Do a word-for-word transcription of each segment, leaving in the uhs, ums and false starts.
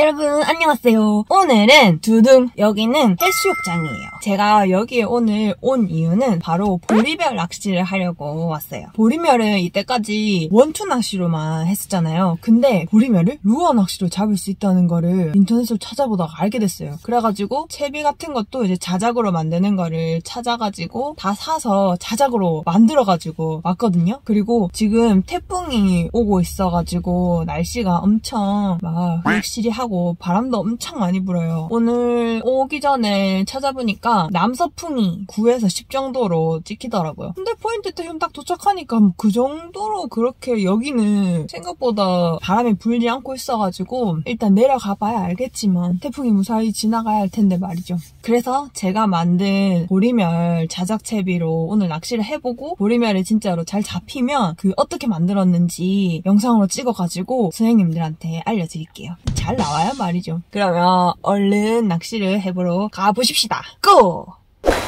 여러분 안녕하세요. 오늘은 두둥 여기는 해수욕장이에요. 제가 여기에 오늘 온 이유는 바로 보리멸 낚시를 하려고 왔어요. 보리멸은 이때까지 원투 낚시로만 했었잖아요. 근데 보리멸을 루어 낚시로 잡을 수 있다는 거를 인터넷으로 찾아보다가 알게 됐어요. 그래가지고 채비 같은 것도 이제 자작으로 만드는 거를 찾아가지고 다 사서 자작으로 만들어가지고 왔거든요. 그리고 지금 태풍이 오고 있어가지고 날씨가 엄청 막 확실히 하고 바람도 엄청 많이 불어요. 오늘 오기 전에 찾아보니까 남서풍이 구에서 십 정도로 찍히더라고요. 근데 포인트 때 딱 도착하니까 그 정도로 그렇게 여기는 생각보다 바람이 불지 않고 있어가지고 일단 내려가 봐야 알겠지만 태풍이 무사히 지나가야 할 텐데 말이죠. 그래서 제가 만든 보리멸 자작채비로 오늘 낚시를 해보고 보리멸이 진짜로 잘 잡히면 그 어떻게 만들었는지 영상으로 찍어가지고 선생님들한테 알려드릴게요. 잘 나와 말이죠. 그러면 얼른 낚시를 해보러 가보십시다. 고!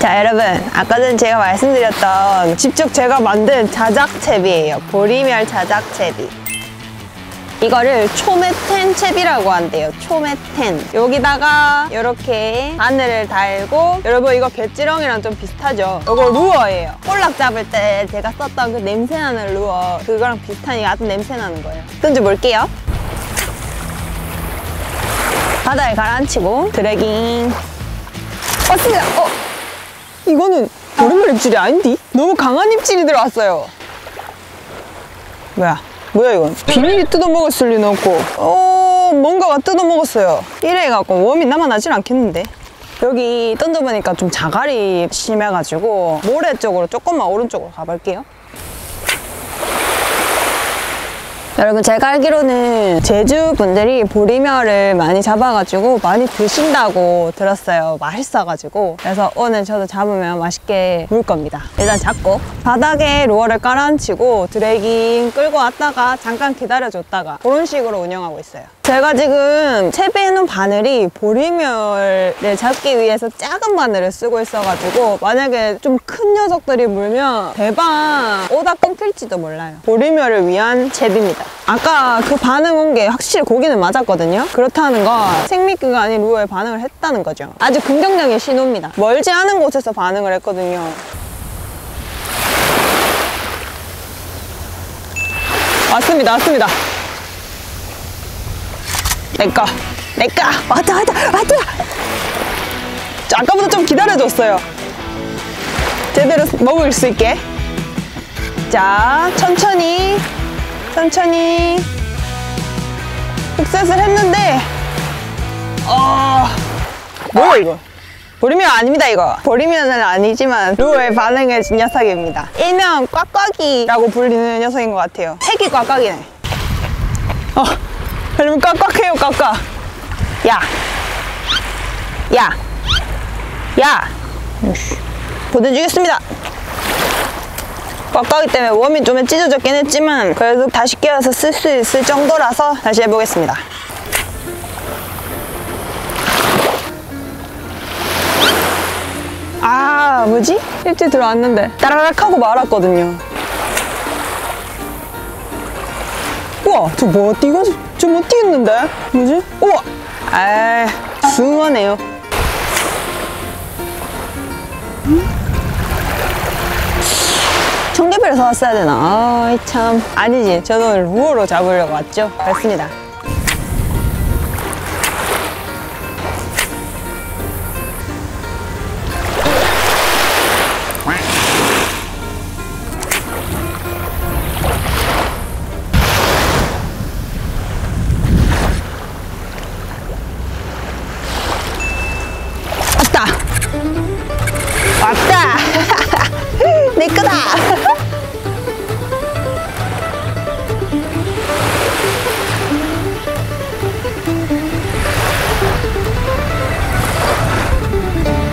자, 여러분 아까 전 제가 말씀드렸던 직접 제가 만든 자작채비예요. 보리멸 자작채비. 이거를 초메텐 채비라고 한대요. 초메텐. 여기다가 이렇게 바늘을 달고, 여러분 이거 갯지렁이랑 좀 비슷하죠? 이거 루어예요. 폴락 잡을 때 제가 썼던 그 냄새나는 루어, 그거랑 비슷하니 아주 냄새나는 거예요. 던져볼게요. 바다에 가라앉히고 드래깅. 왔습니다. 어, 이거는 보리멸 입질이 아닌데? 너무 강한 입질이 들어왔어요. 뭐야 뭐야 이건? 비밀이 뜯어먹었을 리는 없고. 어, 뭔가가 뜯어먹었어요. 이래갖고 웜이 남아나질 않겠는데. 여기 던져보니까 좀 자갈이 심해가지고 모래 쪽으로 조금만 오른쪽으로 가볼게요. 여러분 제가 알기로는 제주분들이 보리멸을 많이 잡아가지고 많이 드신다고 들었어요. 맛있어가지고. 그래서 오늘 저도 잡으면 맛있게 물 겁니다. 일단 잡고 바닥에 루어를 깔아앉히고 드래깅 끌고 왔다가 잠깐 기다려줬다가 그런 식으로 운영하고 있어요. 제가 지금 채비해놓은 바늘이 보리멸을 잡기 위해서 작은 바늘을 쓰고 있어가지고 만약에 좀 큰 녀석들이 물면 대박 오다 끊길지도 몰라요. 보리멸을 위한 채비입니다. 아까 그 반응 온 게 확실히 고기는 맞았거든요. 그렇다는 건 생미끼가 아닌 루어에 반응을 했다는 거죠. 아주 긍정적인 신호입니다. 멀지 않은 곳에서 반응을 했거든요. 왔습니다, 왔습니다. 내꺼! 내꺼! 왔다 왔다 왔다! 아까보다 좀 기다려줬어요. 제대로 먹을 수 있게. 자, 천천히 천천히 흑셋을 했는데 어... 뭐야 이거? 보리멸 아닙니다 이거. 보리멸은 아니지만 루어에 반응해 준 녀석입니다. 일명 꽉꽉이라고 불리는 녀석인 것 같아요. 색이 꽉꽉이네. 어. 여러분 꽉꽉해요 꽉꽉. 야! 야! 야! 보내주겠습니다. 꽉꽉이 때문에 웜이 좀 찢어졌긴 했지만 그래도 다시 끼워서 쓸 수 있을 정도라서 다시 해보겠습니다. 아 뭐지? 일찍 들어왔는데 따라락 하고 말았거든요. 우와 저 뭐 띄고 저 못 띄겠는데? 뭐지? 우와! 아, 숭하네요. 청개비를 사왔어야 되나? 아이 참. 아니지, 저는 루어로 잡으려고 왔죠? 됐습니다.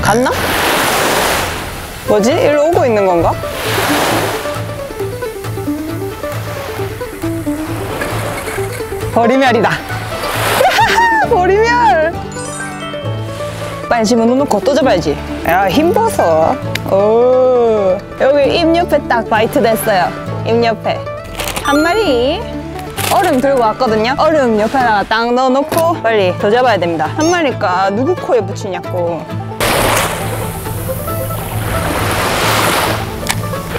갔나? 뭐지? 일로 오고 있는 건가? 보리멸이다. 보리멸! 빨리 집어넣어놓고 또 잡아야지. 야, 힘봐서. 오, 여기 입 옆에 딱 바이트 됐어요. 입 옆에. 한 마리. 얼음 들고 왔거든요. 얼음 옆에다가 딱 넣어놓고 빨리 더 잡아야 됩니다. 한 마리니까 누구 코에 붙이냐고.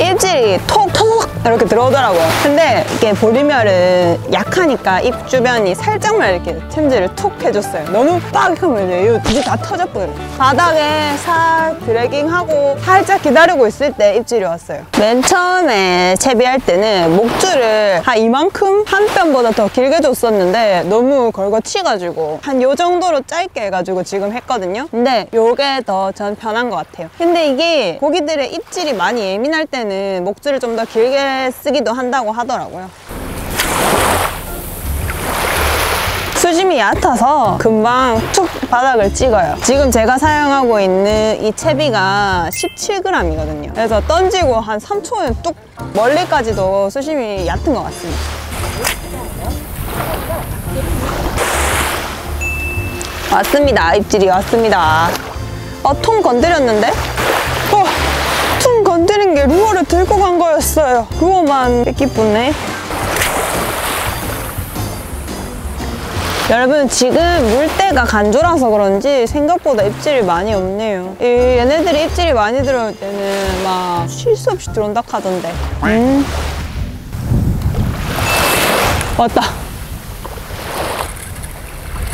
입질이 톡 톡 이렇게 들어오더라고요. 근데 이게 보리멸은 약하니까 입 주변이 살짝만 이렇게 챔질을 툭 해줬어요. 너무 빡 하면 이거 뒤집 다 터져버려요. 바닥에 살 드래깅하고 살짝 기다리고 있을 때 입질이 왔어요. 맨 처음에 채비할 때는 목줄을 한 이만큼 한 뼘보다 더 길게 줬었는데 너무 걸거치가지고 한 요 정도로 짧게 해가지고 지금 했거든요. 근데 요게 더 전 편한 것 같아요. 근데 이게 고기들의 입질이 많이 예민할 때는 목줄을 좀 더 길게 쓰기도 한다고 하더라고요. 수심이 얕아서 금방 툭 바닥을 찍어요. 지금 제가 사용하고 있는 이 채비가 십칠 그램이거든요. 그래서 던지고 한 삼 초면 뚝 멀리까지도 수심이 얕은 것 같습니다. 왔습니다. 입질이 왔습니다. 어, 통 건드렸는데? 퉁 건드린 게 루어를 들고 간 거였어요. 루어만 뺏기뿐네. 여러분, 지금 물때가 간조라서 그런지 생각보다 입질이 많이 없네요. 이, 얘네들이 입질이 많이 들어올 때는 막 쉴 수 없이 들어온다 하던데. 음. 왔다.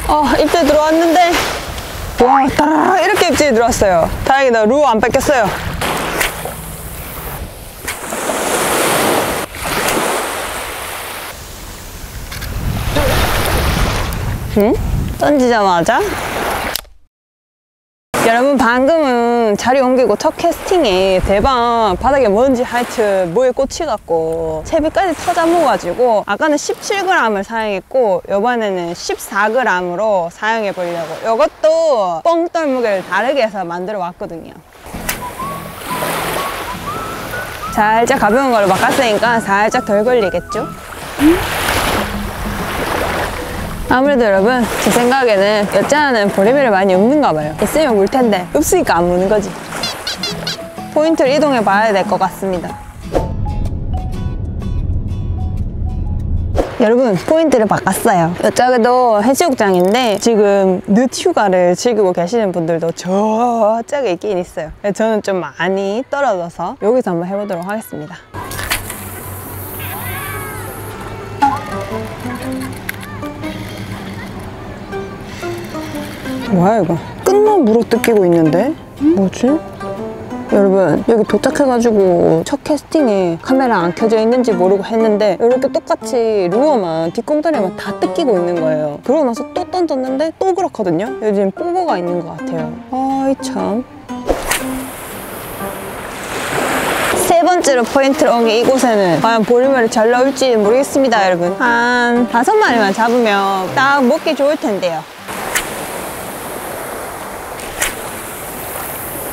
어, 입질 들어왔는데. 와, 따라라 이렇게 입질이 들어왔어요. 다행이다. 루어 안 뺏겼어요. 응? 던지자마자? 여러분, 방금은 자리 옮기고 첫 캐스팅에 대박 바닥에 먼지 하여튼 모에 꽂히갖고 채비까지 터져먹어가지고 아까는 십칠 그램을 사용했고 이번에는 십사 그램으로 사용해보려고 이것도 뻥떨무게를 다르게 해서 만들어 왔거든요. 살짝 가벼운 걸로 바꿨으니까 살짝 덜 걸리겠죠? 응? 아무래도 여러분, 제 생각에는 여자는 보리멸이 많이 없는가 봐요. 있으면 물 텐데 없으니까 안 무는 거지. 포인트를 이동해 봐야 될 것 같습니다. 여러분, 포인트를 바꿨어요. 이쪽에도 해수욕장인데 지금 늦 휴가를 즐기고 계시는 분들도 저쪽에 있긴 있어요. 저는 좀 많이 떨어져서 여기서 한번 해보도록 하겠습니다. 뭐야 이거? 끝만 물어 뜯기고 있는데? 뭐지? 여러분, 여기 도착해가지고 첫 캐스팅에 카메라 안 켜져 있는지 모르고 했는데 이렇게 똑같이 루어만 뒷공다리만 다 뜯기고 있는 거예요. 그러고 나서 또 던졌는데 또 그렇거든요? 요즘 뽀뽀가 있는 것 같아요. 아이 참. 세 번째로 포인트를 온 게 이곳에는 과연 보리멸이 잘 나올지 모르겠습니다. 여러분, 한 다섯 마리만 잡으면 딱 먹기 좋을 텐데요.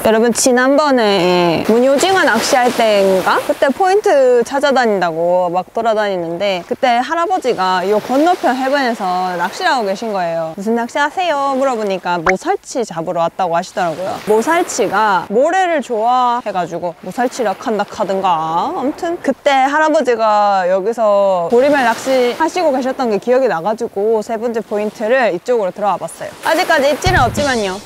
여러분, 지난번에 무늬오징어 낚시할 때인가? 그때 포인트 찾아다닌다고 막 돌아다니는데 그때 할아버지가 이 건너편 해변에서 낚시를 하고 계신 거예요. 무슨 낚시 하세요? 물어보니까 모살치 잡으러 왔다고 하시더라고요. 모살치가 모래를 좋아해가지고 모살치 락한다 카든가. 아무튼 그때 할아버지가 여기서 보리멸 낚시 하시고 계셨던 게 기억이 나가지고 세 번째 포인트를 이쪽으로 들어와 봤어요. 아직까지 입질은 없지만요.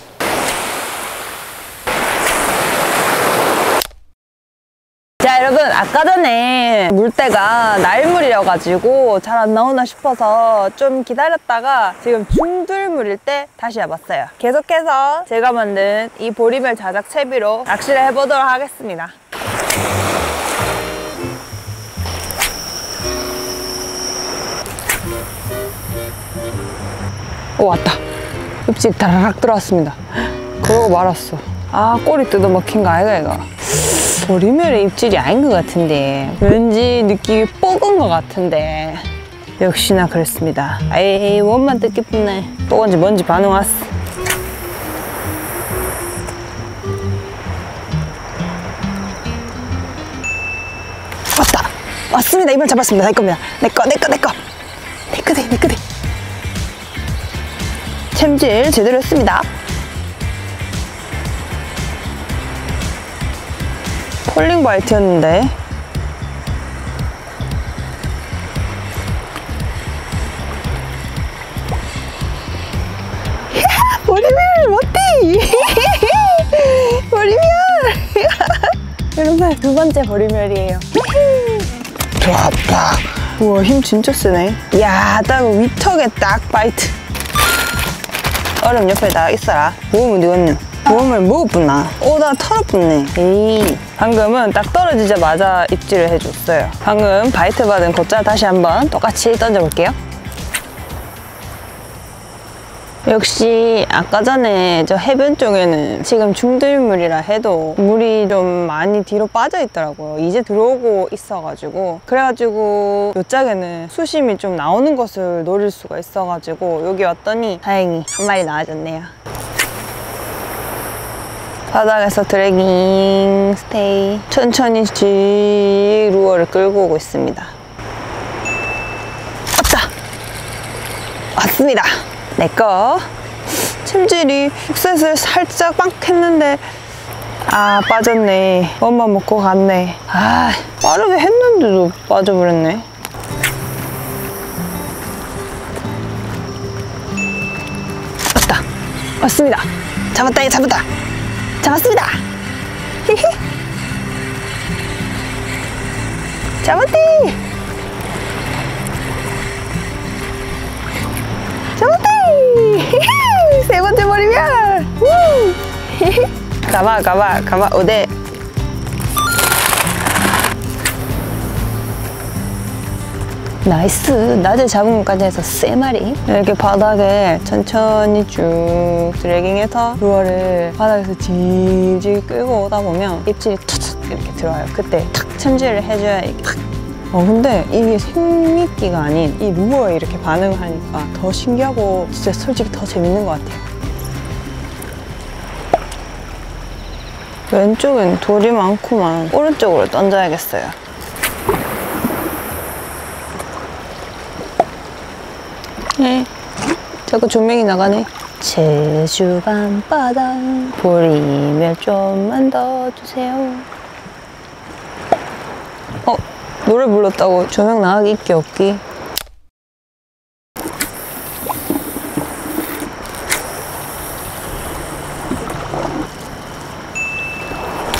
자, 여러분, 아까 전에 물때가 날물이라가지고 잘 안 나오나 싶어서 좀 기다렸다가 지금 중들물일 때 다시 잡았어요. 계속해서 제가 만든 이 보리멸 자작 채비로 낚시를 해보도록 하겠습니다. 오, 왔다. 입질 다라락 들어왔습니다. 그러고 말았어. 아, 꼬리 뜯어 먹힌 거 아이가 이거. 보리멸의 입질이 아닌 것 같은데 왠지 느낌이 뽀근 것 같은데 역시나 그렇습니다. 에이, 원만 뜻깊네. 뽀근지 뭔지 반응 왔어. 왔다. 왔습니다. 이번 잡았습니다. 내 겁니다. 내 거, 내 거, 내 거. 내 거대, 내 거대. 챔질 제대로 했습니다. 폴링 바이트였는데 보리멸 어때? 보리멸! 여러분 두 번째 보리멸이에요. 좋았다. 우와, 힘 진짜 세네. 이야, 딱 위턱에 딱 바이트. 얼음 옆에 다 있어라. 무음은 누웠냐? 무음을 먹었구나. 오, 나 털었네. 에이. 방금은 딱 떨어지자마자 입질을 해줬어요. 방금 바이트 받은 곧자 다시 한번 똑같이 던져볼게요. 역시 아까 전에 저 해변 쪽에는 지금 중들물이라 해도 물이 좀 많이 뒤로 빠져 있더라고요. 이제 들어오고 있어가지고, 그래가지고 요 짝에는 수심이 좀 나오는 것을 노릴 수가 있어가지고 여기 왔더니 다행히 한 마리 나와줬네요. 바닥에서 드래깅 스테이, 천천히 쥐익 루어를 끌고 오고 있습니다. 왔다! 왔습니다! 내꺼. 침질이 흑셋을 살짝 빵 했는데 아, 빠졌네. 엄마 먹고 갔네. 아, 빠르게 했는데도 빠져버렸네. 왔다. 왔습니다. 잡았다. 잡았다. 잡았습니다. 히히. 잡았디. 세 번째 보리멸! 가봐, 가봐, 가봐, 오대! 나이스! 낮에 잡은 것까지 해서 세 마리! 이렇게 바닥에 천천히 쭉 드래깅해서 루어를 바닥에서 질질 끌고 오다 보면 입질이 툭툭 이렇게 들어와요. 그때 탁 챔질을 해줘야 이게 탁! 어, 근데 이게 생미끼가 아닌 이 루어에 이렇게 반응하니까 더 신기하고 진짜 솔직히 더 재밌는 것 같아요. 왼쪽엔 돌이 많구만. 오른쪽으로 던져야겠어요. 네. 자꾸 조명이 나가네. 제주 밤바다 보리멸 좀만 더 주세요. 어? 노래 불렀다고 조명 나가기 있기 없기.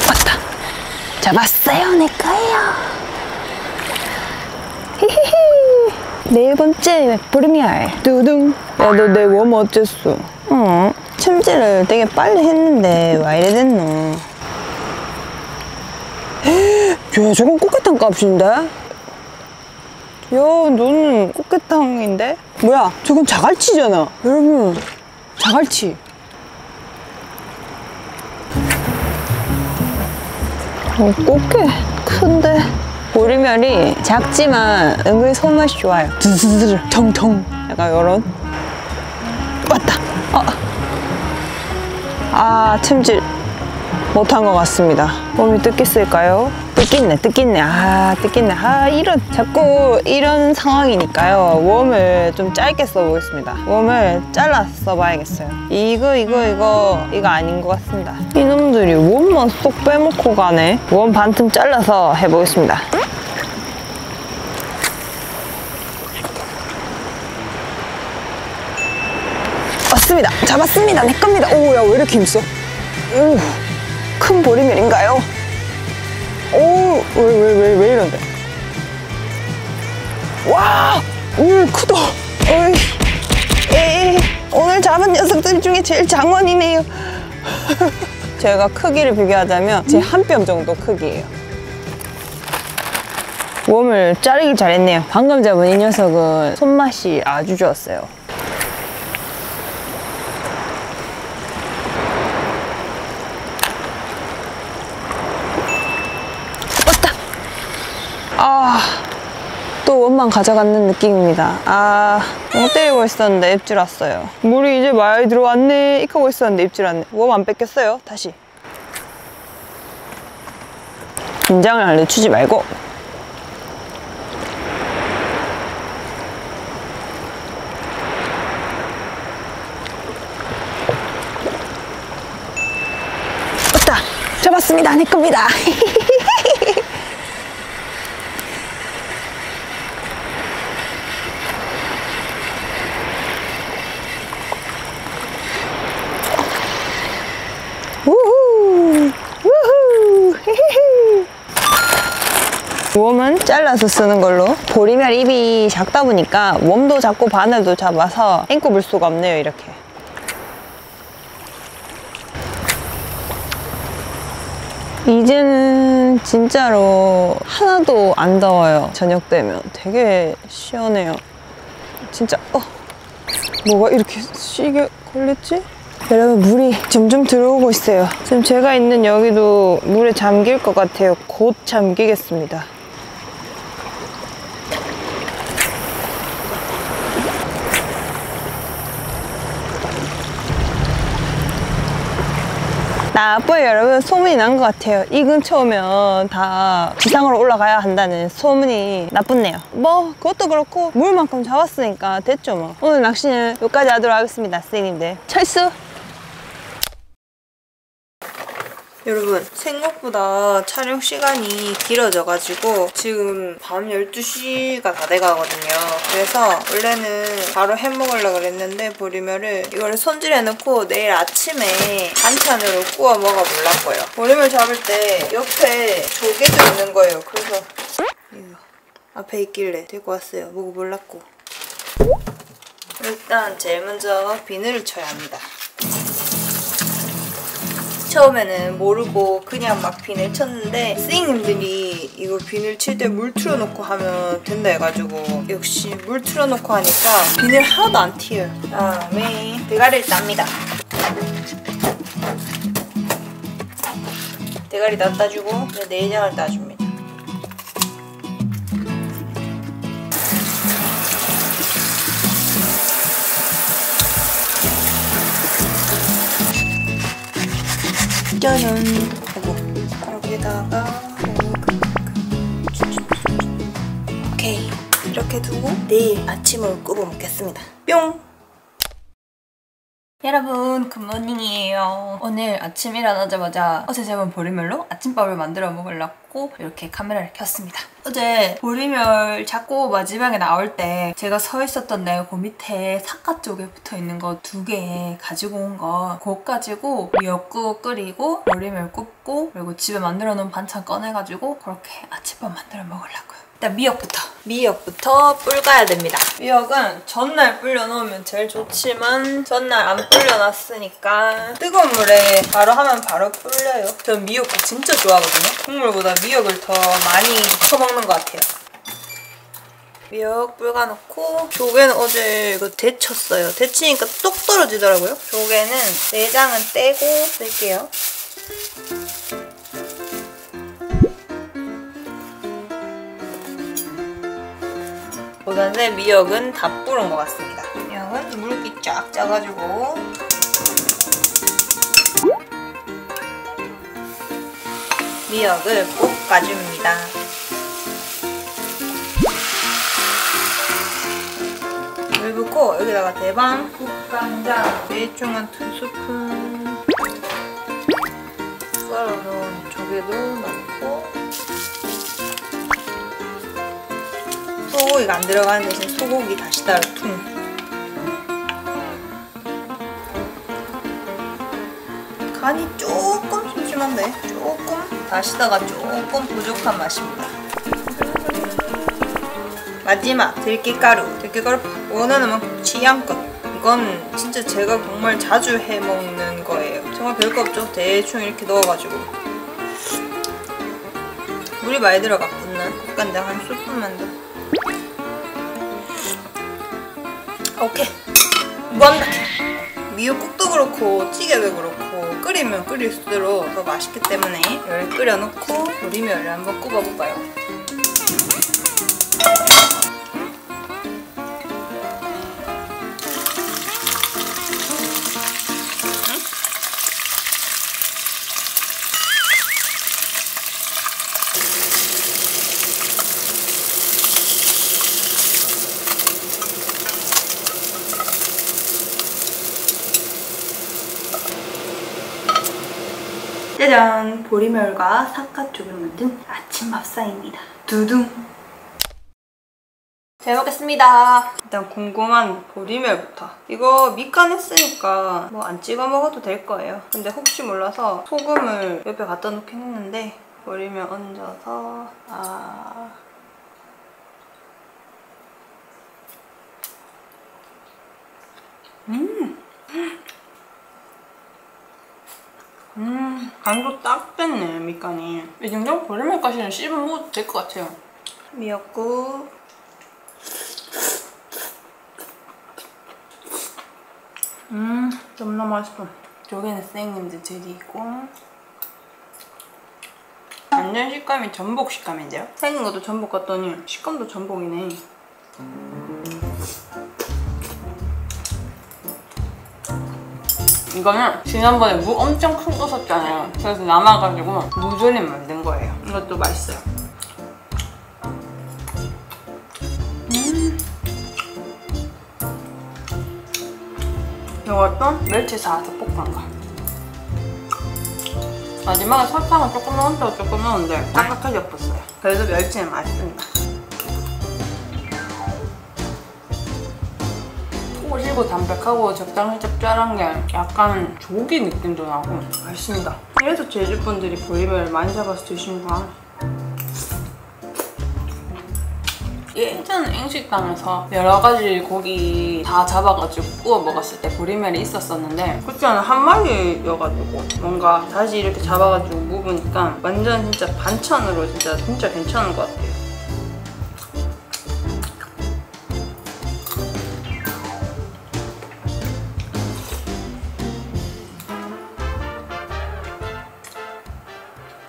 왔다. 잡았어요. 내 거예요. 히히히. 네 번째 보리멸. 두둥. 야, 너 내 웜 어쨌어? 어? 침질을 되게 빨리 했는데 왜 이래 됐노? 야, 저건 꽃게탕 값인데? 야, 너는 꽃게탕인데? 뭐야, 저건 자갈치잖아. 여러분, 자갈치. 어, 꽃게 큰데. 보리멸이 작지만 은근히 손맛이 좋아요. 드스드르, 텅텅. 약간 요런. 왔다. 어. 아, 침질 못한 것 같습니다. 몸이 뜯겼을까요? 뜯겠네, 뜯겠네. 아, 뜯겠네. 아, 이런, 자꾸 이런 상황이니까요. 웜을 좀 짧게 써보겠습니다. 웜을 잘라서 써봐야겠어요. 이거, 이거, 이거, 이거 아닌 것 같습니다. 이놈들이 웜만 쏙 빼먹고 가네. 웜 반틈 잘라서 해보겠습니다. 왔습니다. 잡았습니다. 내 겁니다. 오, 야, 왜 이렇게 힘써? 오, 큰 보리멸인가요? 오, 왜, 왜, 왜, 왜 이런데? 와! 오, 크다! 어이, 에이, 오늘 잡은 녀석들 중에 제일 장원이네요. 제가 크기를 비교하자면 제 한 뼘 정도 크기예요. 웜을 자르길 잘했네요. 방금 잡은 이 녀석은 손맛이 아주 좋았어요. 아, 또 원만 가져가는 느낌입니다. 아, 멍 때리고 있었는데 입질 왔어요. 물이 이제 많이 들어왔네. 익 하고 있었는데 입질 왔네. 웜 안 뺏겼어요. 다시. 긴장을 늦추지 말고. 왔다! 잡았습니다. 내 겁니다. 웜은 잘라서 쓰는 걸로. 보리멸 잎이 작다 보니까 웜도 작고 바늘도 잡아서 앵꼬 물 수가 없네요. 이렇게 이제는 진짜로 하나도 안 더워요. 저녁 되면 되게 시원해요. 진짜 어 뭐가 이렇게 시게 걸렸지? 여러분, 물이 점점 들어오고 있어요. 지금 제가 있는 여기도 물에 잠길 것 같아요. 곧 잠기겠습니다. 나쁘요 여러분, 소문이 난 것 같아요. 이 근처 오면 다 지상으로 올라가야 한다는 소문이 나쁘네요. 뭐 그것도 그렇고 물만큼 잡았으니까 됐죠 뭐. 오늘 낚시는 여기까지 하도록 하겠습니다. 선생님들 철수! 여러분, 생각보다 촬영 시간이 길어져가지고 지금 밤 열두 시가 다 돼가거든요. 그래서 원래는 바로 해먹으려고 그랬는데 보리멸을 이걸 손질해놓고 내일 아침에 반찬으로 구워 먹어보려고요. 보리멸 잡을 때 옆에 조개도 있는 거예요. 그래서 이거 앞에 있길래 들고 왔어요. 먹어보려고. 일단 제일 먼저 비늘을 쳐야 합니다. 처음에는 모르고 그냥 막 비늘 쳤는데 선생님들이 이거 비늘 칠 때 물 틀어놓고 하면 된다 해가지고 역시 물 틀어놓고 하니까 비늘 하나도 안 튀어요. 다음에 대가리를 땁니다. 대가리 다 따주고 이제 내장을 따줍니다. 짜잔! 여기다가 오케이, 이렇게 두고 내일 아침을 꾸워 먹겠습니다. 뿅! 여러분, 굿모닝이에요. 오늘 아침 일어나자마자 어제 잡은 보리멸로 아침밥을 만들어 먹으려고 이렇게 카메라를 켰습니다. 어제 보리멸 잡고 마지막에 나올 때 제가 서 있었던 데그 밑에 삿갓 쪽에 붙어있는 거 두 개 가지고 온 거 그거 가지고 미역국 끓이고 보리멸 굽고 그리고 집에 만들어 놓은 반찬 꺼내가지고 그렇게 아침밥 만들어 먹으려고요. 일단 미역부터! 미역부터 불가야 됩니다. 미역은 전날 불려놓으면 제일 좋지만 전날 안 불려놨으니까 뜨거운 물에 바로 하면 바로 불려요. 전 미역국 진짜 좋아하거든요. 국물보다 미역을 더 많이 퍼먹는 것 같아요. 미역 불가놓고 조개는 어제 이거 데쳤어요. 데치니까 똑 떨어지더라고요. 조개는 내장은 떼고 쓸게요. 그런데 미역은 다 불은 것 같습니다. 미역은 물기 쫙 짜가지고 미역을 볶아줍니다. 물 붓고 여기다가 대방, 국간장, 매일종한 두 스푼, 썰어놓은 조개도 넣고 소고기가 안 들어가는 대신 소고기 다시 따로 퉁. 간이 조금 심심한데 조금 다시다가 조금 부족한 맛입니다. 마지막 들깨가루. 들깨가루 원하는 만큼 취향껏. 이건 진짜 제가 정말 자주 해먹는 거예요. 정말 별거 없죠? 대충 이렇게 넣어가지고. 물이 많이 들어갔구나. 국간장 한 스푼만 더. 오케이, 무한다해. 미역국도 그렇고 찌개도 그렇고 끓이면 끓일수록 더 맛있기 때문에 열을 끓여놓고 보리멸을 한번 굽어볼까요? 짜잔! 보리멸과 삿갓 조개로 만든 아침 밥상입니다. 두둥! 잘 먹겠습니다. 일단 궁금한 보리멸부터. 이거 밑간 했으니까 뭐 안 찍어 먹어도 될 거예요. 근데 혹시 몰라서 소금을 옆에 갖다 놓긴 했는데 보리멸 얹어서 아 음! 음! 간도 딱 됐네, 밑간이. 이 정도? 보리멸까지는 씹으면 될 것 같아요. 미역국 음! 너무나 맛있어. 여기는 선생님들이 있고 완전 식감이 전복 식감인데요? 생긴 것도 전복 같더니 식감도 전복이네. 이거는 지난번에 무 엄청 큰 거 썼잖아요. 그래서 남아가지고 무조림 만든 거예요. 이것도 맛있어요. 음. 이것도 멸치 사서 볶은 거. 마지막에 설탕은 조금 넣었다고 조금 넣었는데 딱딱하게 엎었어요. 그래도 멸치는 맛있습니다. 꼬시고 담백하고 적당히 짭짤한 게 약간 조기 느낌도 나고 맛있습니다. 그래서 제주분들이 보리멸 많이 잡아서 드시는구나. 예전 앵식당에서 여러 가지 고기 다 잡아가지고 구워 먹었을 때 보리멸이 있었었는데 그때는 한 마리여가지고 뭔가 다시 이렇게 잡아가지고 묵으니까 완전 진짜 반찬으로 진짜 진짜 괜찮은 것 같아요.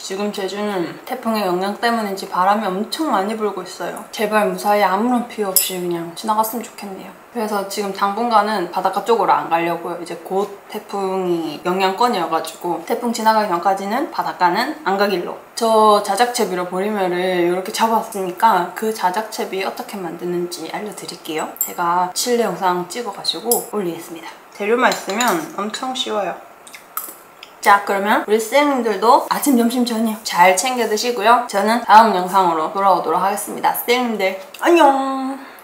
지금 제주는 태풍의 영향 때문인지 바람이 엄청 많이 불고 있어요. 제발 무사히 아무런 피해 없이 그냥 지나갔으면 좋겠네요. 그래서 지금 당분간은 바닷가 쪽으로 안 가려고요. 이제 곧 태풍이 영향권이어가지고 태풍 지나가기 전까지는 바닷가는 안 가길로. 저 자작채비로 보리멸을 이렇게 잡았으니까 그 자작채비 어떻게 만드는지 알려드릴게요. 제가 실내 영상 찍어가지고 올리겠습니다. 재료만 있으면 엄청 쉬워요. 자, 그러면 우리 쌤님들도 아침, 점심, 저녁 잘 챙겨 드시고요. 저는 다음 영상으로 돌아오도록 하겠습니다. 쌤님들 안녕!